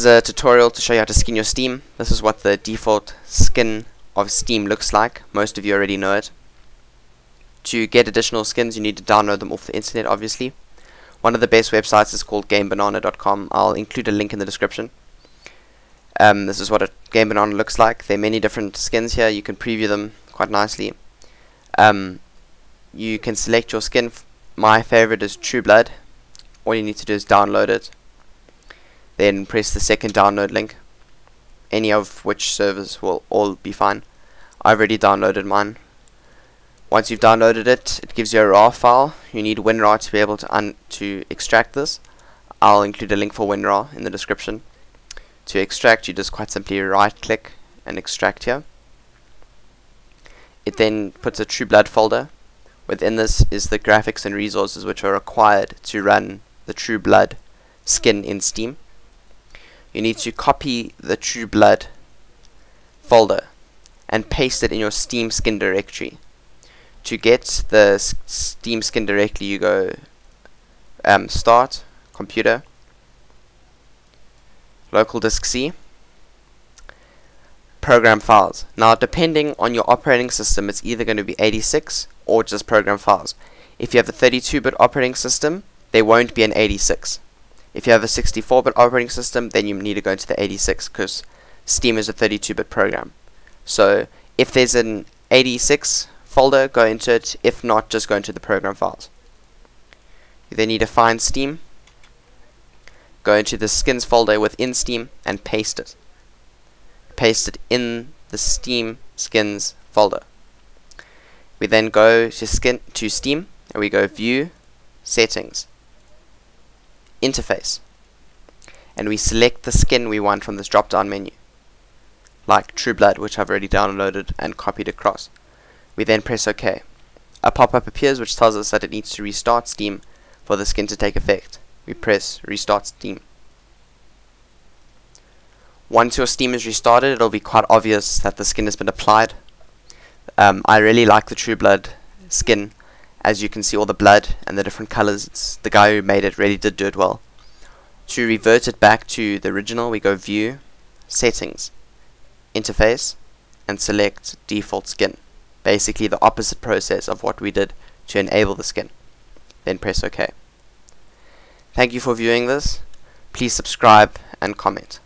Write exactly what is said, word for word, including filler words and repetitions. is a tutorial to show you how to skin your Steam. This is what the default skin of Steam looks like. Most of you already know it. To get additional skins, you need to download them off the internet, obviously. One of the best websites is called Game Banana dot com. I'll include a link in the description. Um, this is what a GameBanana looks like. There are many different skins here. You can preview them quite nicely. Um, you can select your skin. My favorite is True Blood. All you need to do is download it. Then press the second download link. Any of which servers will all be fine. I've already downloaded mine. Once you've downloaded it, it gives you a RAR file. You need WinRAR to be able to un to extract this. I'll include a link for WinRAR in the description. To extract, you just quite simply right-click and extract here. It then puts a True Blood folder. Within this is the graphics and resources which are required to run the True Blood skin in Steam. You need to copy the True Blood folder and paste it in your Steam skin directory. To get the Steam skin directly, you go um, Start, Computer, Local Disk C, Program Files. Now, depending on your operating system, it's either going to be eighty-six or just Program Files. If you have a thirty-two bit operating system, there won't be an eighty-six. If you have a sixty-four bit operating system, then you need to go into the eighty-six because Steam is a thirty-two bit program. So, if there's an eighty-six folder, go into it. If not, just go into the program files. You then need to find Steam, go into the skins folder within Steam and paste it. Paste it in the Steam skins folder. We then go to skin to Steam and we go View, Settings, Interface, and we select the skin we want from this drop down menu, like True Blood, which I've already downloaded and copied across. We then press OK. A pop-up appears which tells us that it needs to restart Steam for the skin to take effect. We press Restart Steam. Once your Steam is restarted, it'll be quite obvious that the skin has been applied. Um, I really like the True Blood skin. As you can see, all the blood and the different colors. It's the guy who made it really did do it well. To revert it back to the original, we go View, Settings, Interface, and select Default Skin. Basically the opposite process of what we did to enable the skin. Then press OK. Thank you for viewing this. Please subscribe and comment.